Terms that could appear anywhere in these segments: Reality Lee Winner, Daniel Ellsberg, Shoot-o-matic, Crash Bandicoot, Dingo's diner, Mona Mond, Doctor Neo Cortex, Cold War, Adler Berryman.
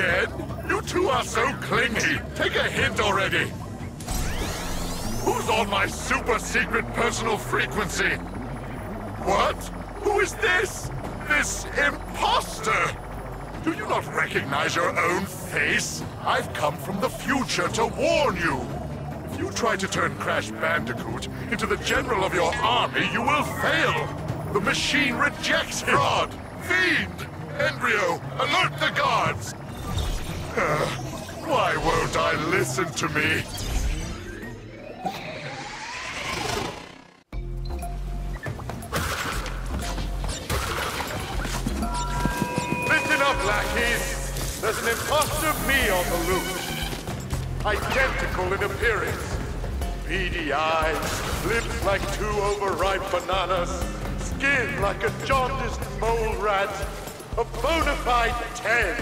again? You two are so clingy. Take a hint already. Who's on my super-secret personal frequency? What? Who is this? This imposter! Do you not recognize your own face? I've come from the future to warn you. If you try to turn Crash Bandicoot into the general of your army, you will fail. The machine rejects him. Fraud! Fiend! Embryo, alert the guards! Why won't I listen to me? Listen up, lackeys! There's an imposter me on the loose. Identical in appearance. Beady eyes, lips like two overripe bananas, skin like a jaundiced mole rat, a bona fide 10!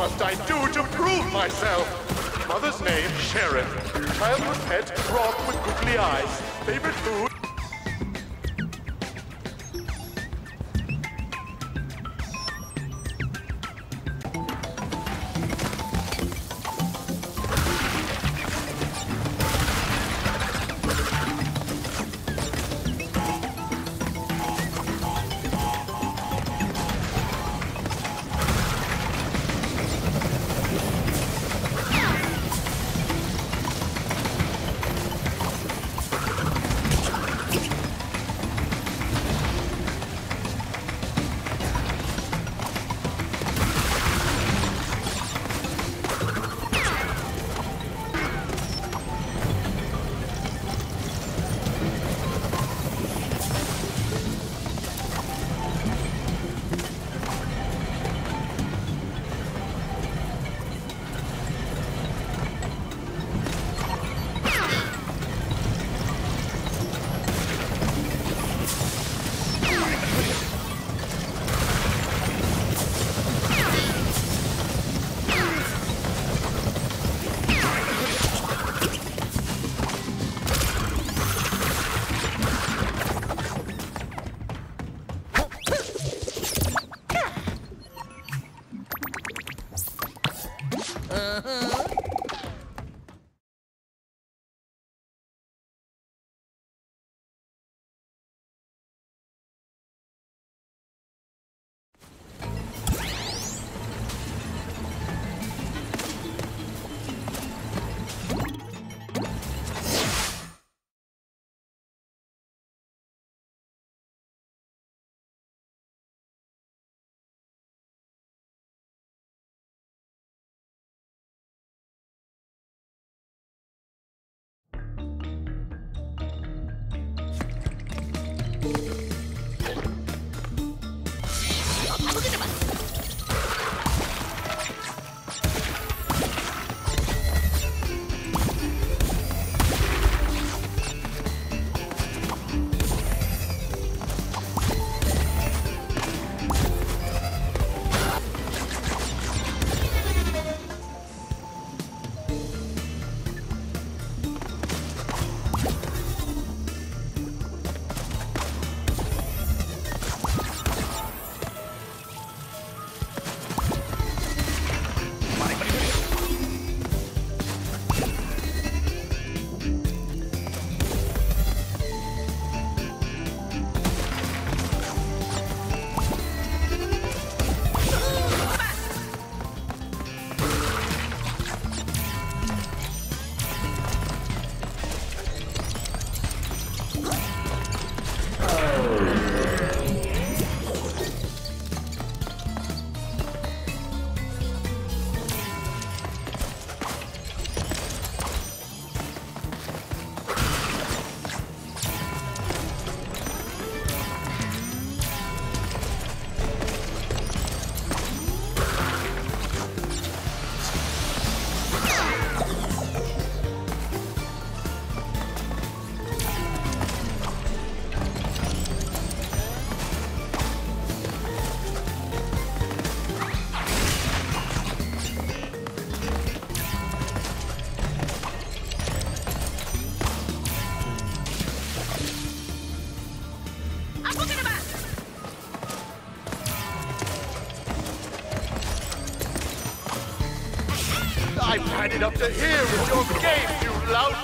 must I do to prove myself? Mother's name, Sharon. Childhood pet, frog with googly eyes. Favorite food. Up to here with your game, you lout!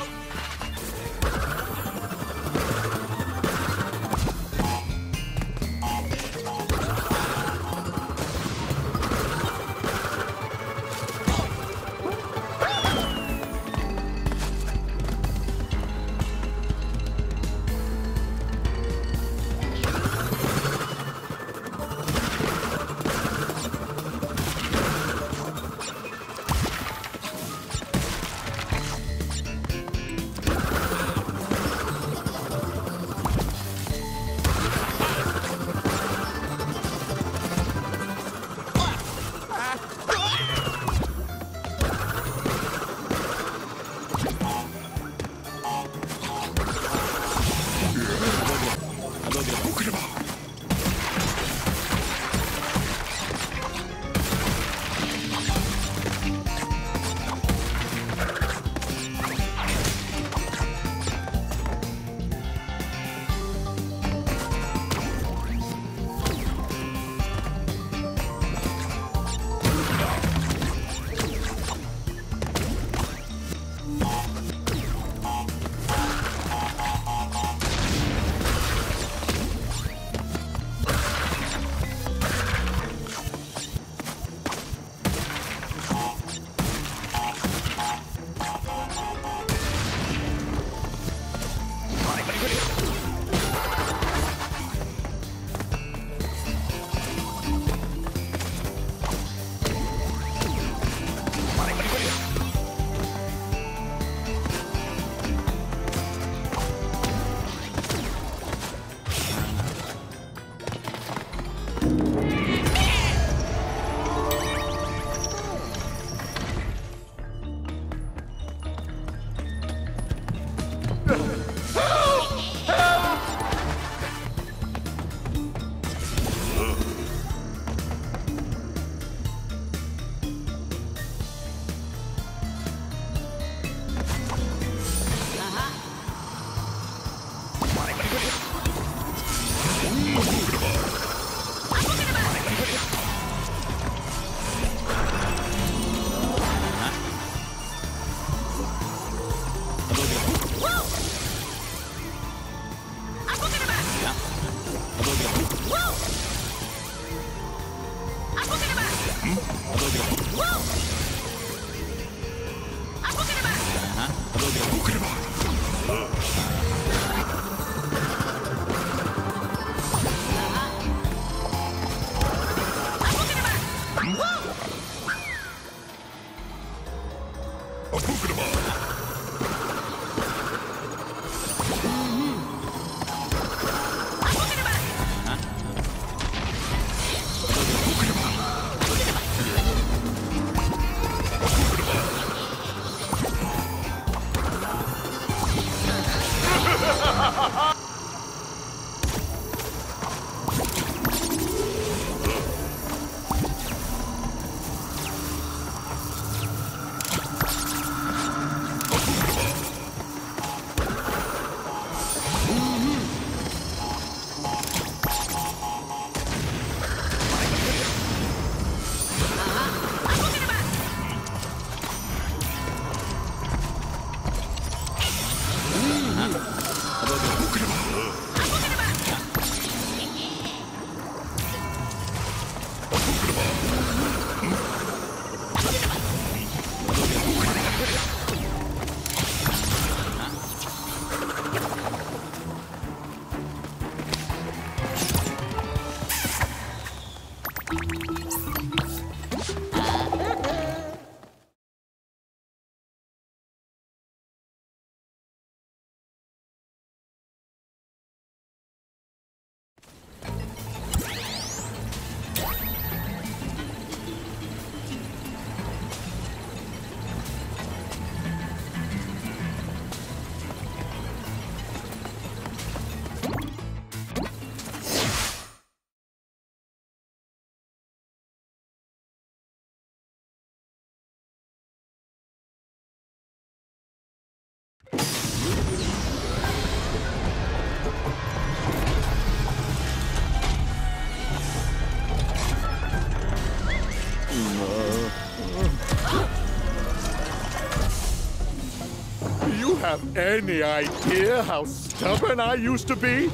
Have any idea how stubborn I used to be?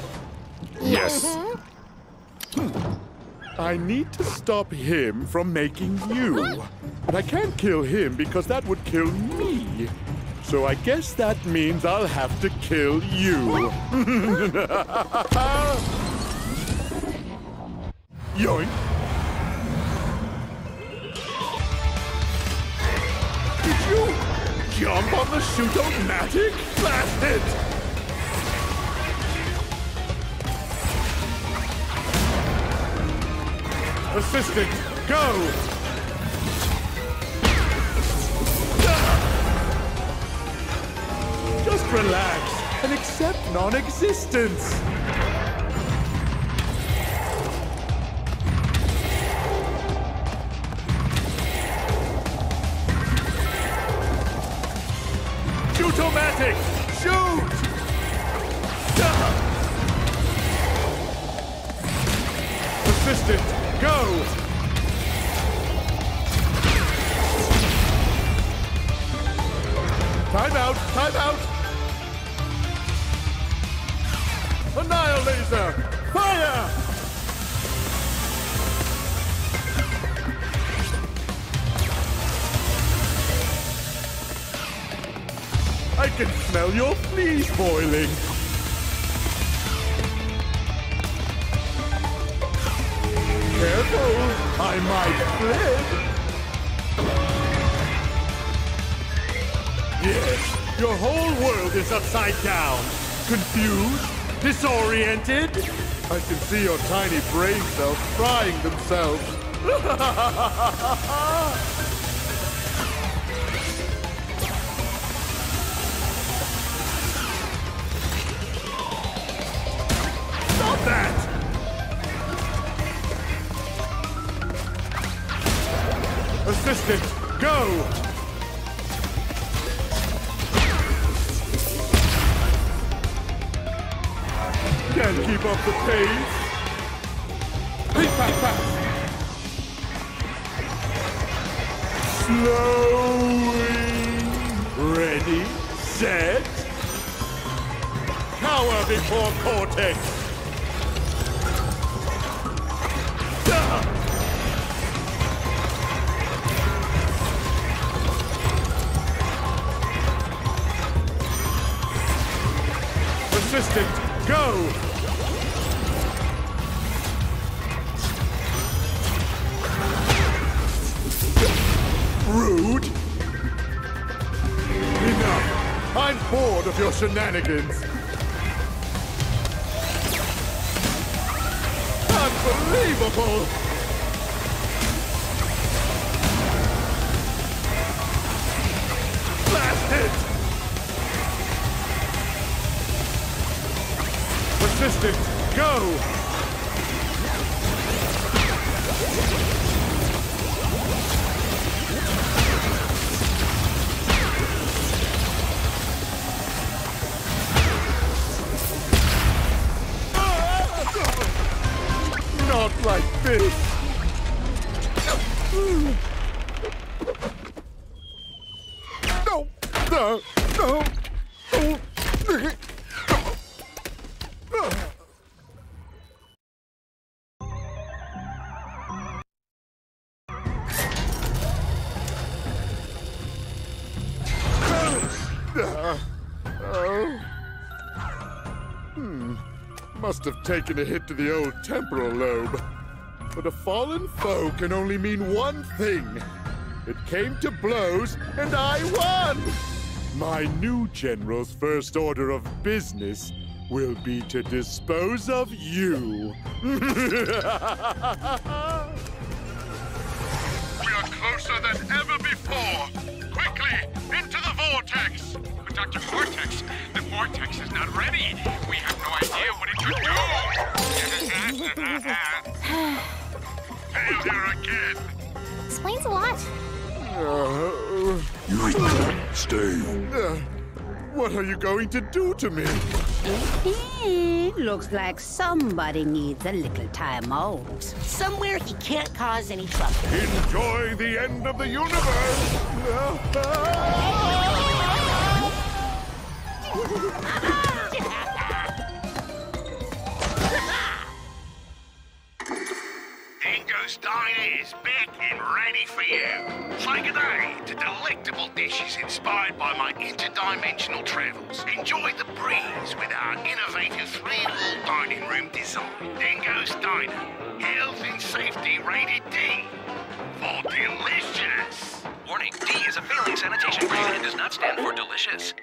Yes. I need to stop him from making you. But I can't kill him because that would kill me. So I guess that means I'll have to kill you. Yoink. Jump on the shoot-o-matic? Blast it! Assistant, go! Just relax and accept non-existence. Automatic! Shoot! Assistant, go! Time out! Time out! Annihilate! Fire! I can smell your fleas boiling. Careful, I might flip. Yes, your whole world is upside down. Confused? Disoriented? I can see your tiny brain cells frying themselves. Assistant, go! Can't keep up the pace. Slowly. Ready, set. Cower before Cortex. Persistent, go! Rude! Enough! I'm bored of your shenanigans! Unbelievable! Blast it! Persistent, go! Not like this. No. Must have taken a hit to the old temporal lobe. But a fallen foe can only mean one thing. It came to blows, and I won! My new general's first order of business will be to dispose of you. We are closer than ever before. Quickly, into the vortex! But Dr. Cortex, the vortex is not ready. We have no idea what it could do. Failure again. Explains a lot. You stay. What are you going to do to me? Looks like somebody needs a little time out. Somewhere he can't cause any trouble. Enjoy the end of the universe. Dingo's diner is back and ready for you. Take a day to delectable dishes inspired by my interdimensional travels. Enjoy the breeze with our innovative three-wall dining room design. Dingo's diner, health and safety rated D for delicious. Warning, D is a failing sanitation grade and does not stand for delicious.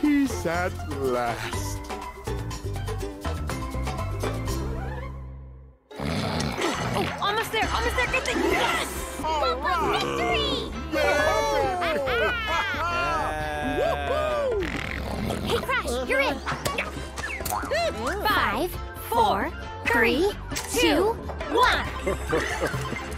Peace at last. Oh, almost there, good thing. Yes! Victory! Woohoo! Hey, Crash, you're in. 5, 4, 3, 2, 1.